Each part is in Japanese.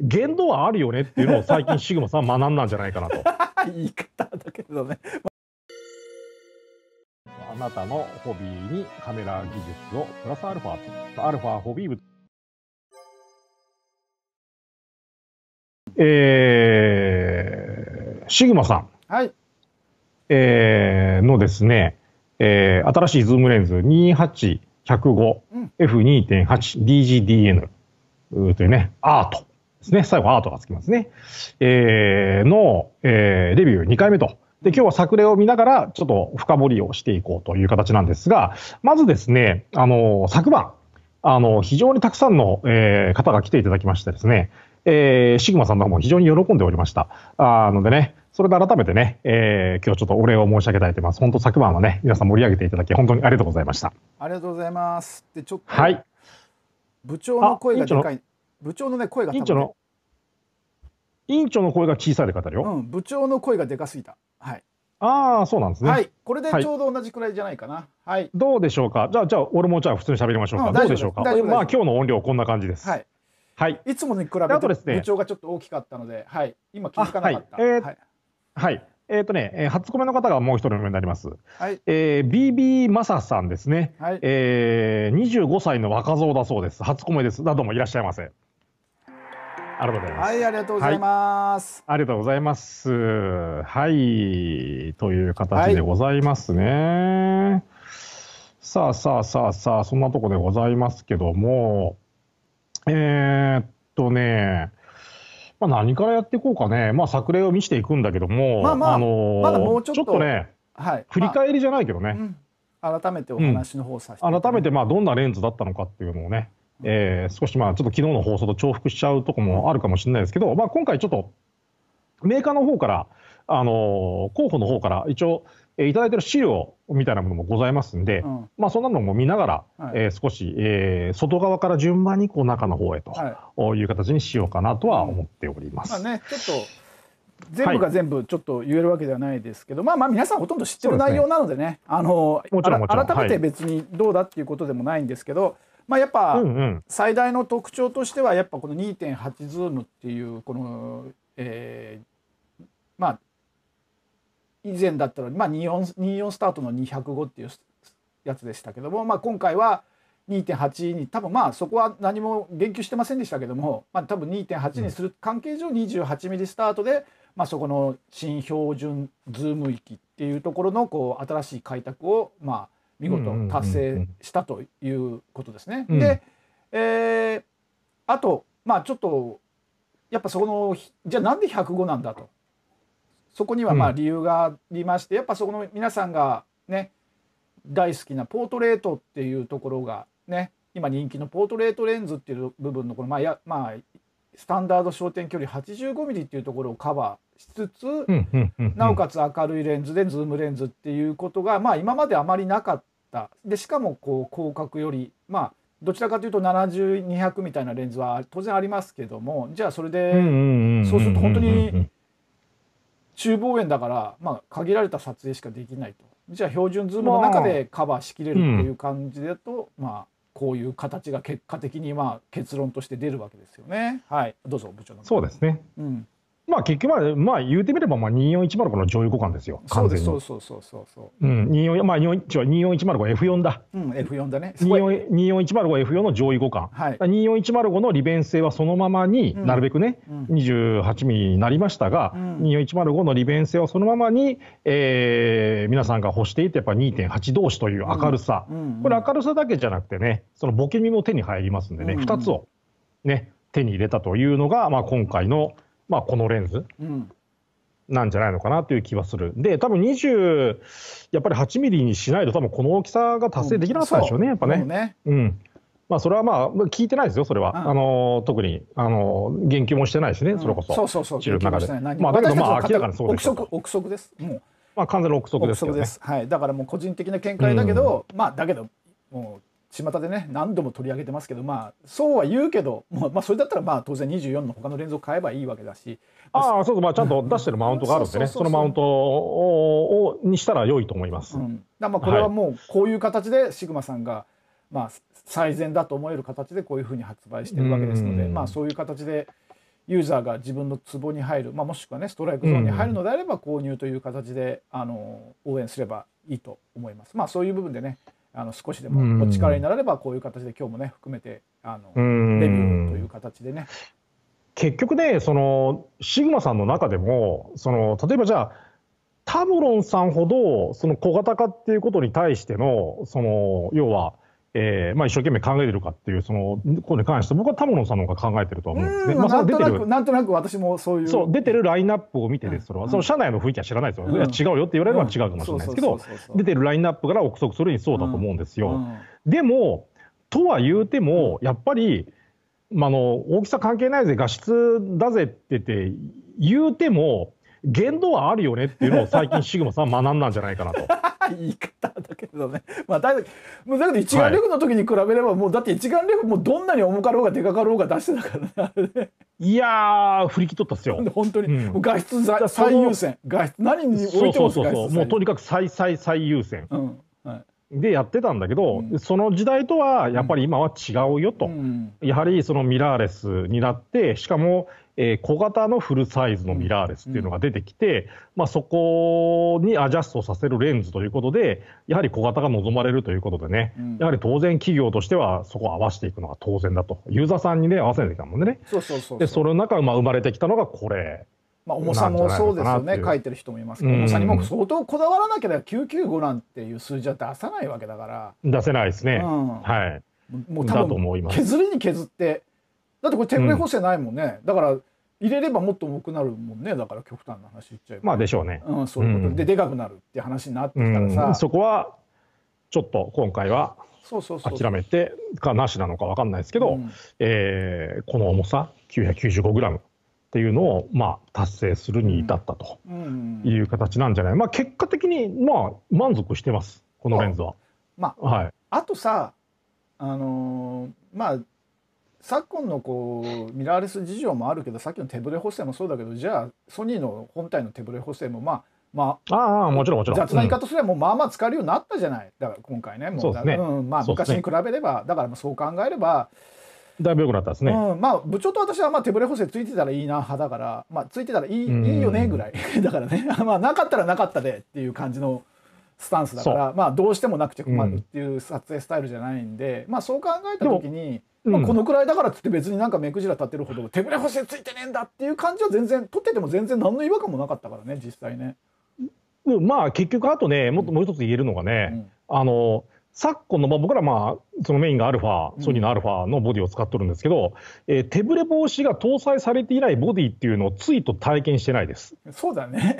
限度はあるよねっていうのを最近シグマさん学んだんじゃないかなと。言い方だけどね。あなたのホビーにカメラ技術をプラスアルファ、アルファホビー部。シグマさん、はい、のですね、新しいズームレンズ 28-105、うん、F2.8 DG DN というね、アートですね、最後アートがつきますね、の、レビュー2回目と。で、今日は作例を見ながら、ちょっと深掘りをしていこうという形なんですが、まずですね、昨晩、非常にたくさんの、方が来ていただきましてですね、シグマさんの方も非常に喜んでおりました。のでね、それで改めてね、今日ちょっとお礼を申し上げたいと思います。本当昨晩はね、皆さん盛り上げていただき、本当にありがとうございました。ありがとうございます。で、ちょっと、はい、部長の声がでかい。部長のね、声が多分ね。委員長の声が小さいで語るよ。うん、部長の声がでかすぎた。はい。ああ、そうなんですね。はい、これでちょうど同じくらいじゃないかな。はい。どうでしょうか。じゃあ俺もじゃあ普通に喋りましょうか。どうでしょうか。まあ今日の音量こんな感じです。はい。はい。いつもに比べて部長がちょっと大きかったので、はい。今気づかなかった。はい。初コメの方がもう一人目になります。はい。BB マサさんですね。はい。25歳の若造だそうです。初コメです。どうもいらっしゃいませ。はい、ありがとうございます。ありがとうございます。はい、という形でございますね。はい、さあ、そんなとこでございますけども、まあ、何からやっていこうかね。まあ、作例を見せていくんだけども、まだもうちょっとね、はい、振り返りじゃないけどね、まあ改めてお話の方させて、改めてまあどんなレンズだったのかっていうのをね。少しまあちょっと昨日の放送と重複しちゃうとこもあるかもしれないですけど、まあ、今回ちょっとメーカーの方から、候補の方から一応いただいてる資料みたいなものもございますんで、うん、まあそんなのも見ながら、はい、少し、外側から順番にこう中の方へという形にしようかなとは思っております。はい、まあね、ちょっと全部が全部ちょっと言えるわけではないですけど、はい、まあ皆さんほとんど知ってる内容なのでね、改めて別にどうだっていうことでもないんですけど、はい、まあやっぱ最大の特徴としてはやっぱこの 2.8 ズームっていうこのまあ以前だったらまあ24スタートの205っていうやつでしたけども、まあ今回は 2.8 に多分まあそこは何も言及してませんでしたけども、まあ多分 2.8 にする関係上28ミリスタートでまあそこの新標準ズーム域っていうところのこう新しい開拓をまあ見事達成したということですね。で、あとまあちょっとやっぱそのじゃあなんで105なんだと、そこにはまあ理由がありまして、やっぱそこの皆さんがね大好きなポートレートっていうところがね今人気のポートレートレンズっていう部分のこのまあスタンダード焦点距離 85mm っていうところをカバーしつつ、なおかつ明るいレンズでズームレンズっていうことが、まあ、今まであまりなかったで、しかもこう広角より、まあ、どちらかというと70-200みたいなレンズは当然ありますけども、じゃあそれでそうすると本当に中望遠だから、まあ、限られた撮影しかできないと、じゃあ標準ズームの中でカバーしきれるっていう感じだと、まあこういう形が結果的にまあ結論として出るわけですよね。はい、どうぞ部長の。そうですね。うん。まあ結局はまあ言うてみればまあ24105の上位互換ですよ。完全に。そう。うん。24105 F4 だ。うん。F4 だね。24105 F4 の上位互換。はい。24105の利便性はそのままになるべくね、28ミリになりましたが、24105の利便性はそのままに、皆さんが欲していてやっぱ 2.8 同士という明るさ。これ明るさだけじゃなくてね、そのボケ身も手に入りますんでね、2つをね手に入れたというのがまあ今回のまあこのレンズなんじゃないのかなという気はする。で、多分20やっぱり8ミリにしないと多分この大きさが達成できなかったでしょうね、やっぱね。うん。まあそれはまあ聞いてないですよ、それは。特に言及もしてないしね、それこそ。そう。知る中で。まあだけどまあ明らかにそうです。憶測です。まあ完全の憶測ですよね。はい。だからもう個人的な見解だけど、まあだけどもう。巷でね何度も取り上げてますけど、まあそうは言うけど、まあそれだったらまあ当然24の他のレンズを買えばいいわけだし、ああそうそう、まあちゃんと出してるマウントがあるんでね、そのマウントをにしたら良いと思います。うん、だまあこれはもうこういう形でシグマさんがまあ最善だと思える形でこういうふうに発売してるわけですので、まあそういう形でユーザーが自分のツボに入る、もしくはねストライクゾーンに入るのであれば購入という形で応援すればいいと思います。そういう部分でね少しでもお力になれればこういう形で今日もね含めてレビューという形でね。結局ねそのシグマさんの中でも例えばじゃあタムロンさんほど小型化っていうことに対しての要は一生懸命考えてるかっていうことに関して僕はタムロンさんの方が考えてるとは思うんですね。なんとなく私もそういう出てるラインナップを見てですそれは社内の雰囲気は知らないですよ。違うよって言われれば違うかもしれないですけど出てるラインナップから憶測するにそうだと思うんですよ。でもとは言うてもやっぱり大きさ関係ないぜ画質だぜって言うても限度はあるよねっていうのを最近シグマさんは学んだんじゃないかなと。言い方だけどね、だけど一眼レフの時に比べれば、もうだって一眼レフもどんなに重かろうがでかかろうが出してたからね。いやー振り切っとったっすよ本当に、画質最優先、画質何に置いてももうとにかく最優先、でやってたんだけど、その時代とはやっぱり今は違うよと、やはりミラーレスになってしかも小型のフルサイズのミラーレスっていうのが出てきて、そこにアジャストさせるレンズということでやはり小型が望まれるということでね、やはり当然企業としてはそこを合わせていくのが当然だとユーザーさんにね合わせてきたもんね。でその中生まれてきたのがこれ。重さもそうですよね、書いてる人もいますけど、重さにも相当こだわらなければ995なんていう数字は出さないわけだから出せないですね。もう多分削りに削ってだってこれ手ぶれ補正ないもんね、だから入れればもっと重くなるもんね。だから極端な話言っちゃえばでしょうね。そういうことででかくなるって話になってきたらさ、そこはちょっと今回は諦めてかなしなのか分かんないですけど、この重さ 995g っていうのを達成するに至ったという形なんじゃない、結果的に満足してますこのレンズは。あとさ昨今のミラーレス事情もあるけど、さっきの手ぶれ補正もそうだけど、じゃあソニーの本体の手ぶれ補正ももちろん雑な言い方すればまあ使えるようになったじゃない。だから今回ね昔に比べればだからそう考えればだいぶ良くなったですね。部長と私は手ぶれ補正ついてたらいいな派だから、ついてたらいいよねぐらいだからねなかったらなかったでっていう感じのスタンスだから、どうしてもなくて困るっていう撮影スタイルじゃないんで、そう考えた時にこのくらいだからっつって別になんか目くじら立てるほど手ぶれ補正ついてねえんだっていう感じは全然撮ってても全然何の違和感もなかったからね実際ね。結局あとねもう一つ言えるのがね、昨今の僕らメインがソニーのアルファのボディを使っとるんですけど、手ぶれ防止が搭載されていないボディっていうのをついと体験してないです。そうだね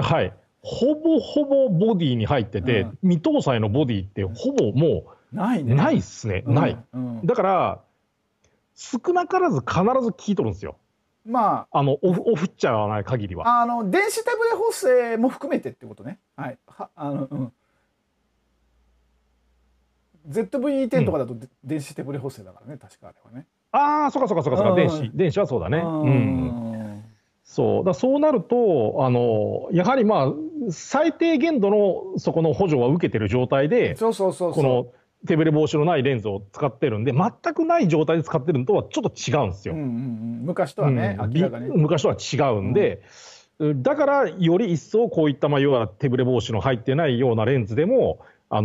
はいほぼほぼボディに入ってて、未搭載のボディってほぼもうないっすね。ない。だから少なからず必ず効いとるんですよ。オフっちゃわない限りは。電子手ブレ補正も含めてってことね。はい。ZV-E10 とかだと電子手ブレ補正だからね確かあれはね。ああ、そうか電子はそうだね。そうなるとやはり最低限度のそこの補助は受けてる状態でこの手ぶれ防止のないレンズを使ってるんで、全くない状態で使ってるのとはちょっと違うんですよ。昔とはね、明らかに昔とは違うんで、だからより一層こういった要は手ぶれ防止の入ってないようなレンズでもあ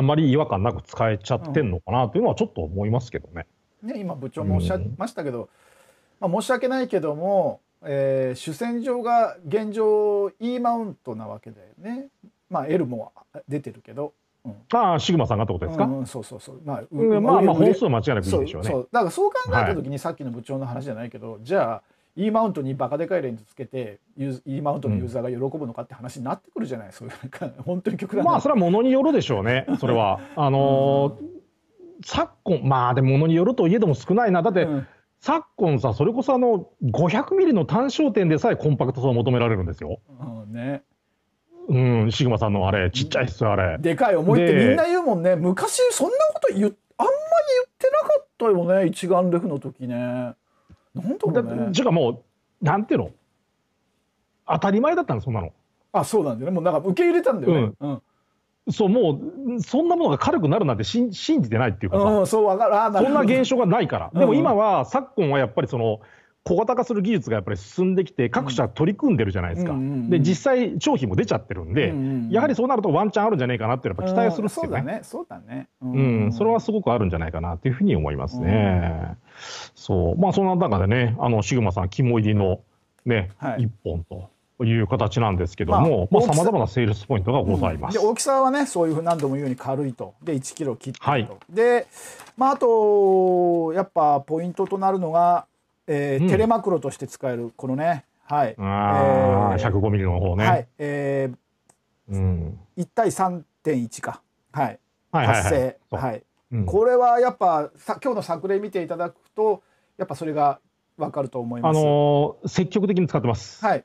んまり違和感なく使えちゃってんのかなというのはちょっと思いますけどね。今部長もおっしゃいましたけど、申し訳ないけども主戦場が現状 E マウントなわけだよね。L も出てるけど、シグマさんがってことですか。そう本数は間違いなくいいでしょうね。だからそう考えた時にさっきの部長の話じゃないけど、じゃあ E マウントにバカでかいレンズつけて E マウントのユーザーが喜ぶのかって話になってくるじゃない。そういう本当に極端なそれはものによるでしょうね。それは昨今でものによるといえども少ないな。だって昨今さ、それこそ500mm の単焦点でさえコンパクトさを求められるんですよ。シグマさんのあれちっちゃいっすよ。あれでかい重いってみんな言うもんね。昔そんなことあんまり言ってなかったよね一眼レフの時ね。なんだろうね。じゃあもうなんていうの当たり前だったのそんなの。そうなんだよね。もうなんか受け入れたんだよね。もうそんなものが軽くなるなんて信じてないっていうかさ、そんな現象がないから。でも今は昨今はやっぱり小型化する技術がやっぱり進んできて各社取り組んでるじゃないですか。で実際商品も出ちゃってるんで、やはりそうなるとワンチャンあるんじゃないかなってやっぱ期待するんですよね。そうだね、それはすごくあるんじゃないかなっていうふうに思いますね。そう、まあそんな中でね、シグマさん肝入りのね、1本という形なんですけども、さまざまなセールスポイントがございます。大きさはね、そういうふうに何度も言うように軽いと、で1キロ切ってると。でまああとやっぱポイントとなるのがテレマクロとして使えるこのね、はい、105mmの方ね、はい、1対 3.1 か、はい達成、はい、これはやっぱ今日の作例見ていただくとやっぱそれが分かると思います。積極的に使ってます。はい、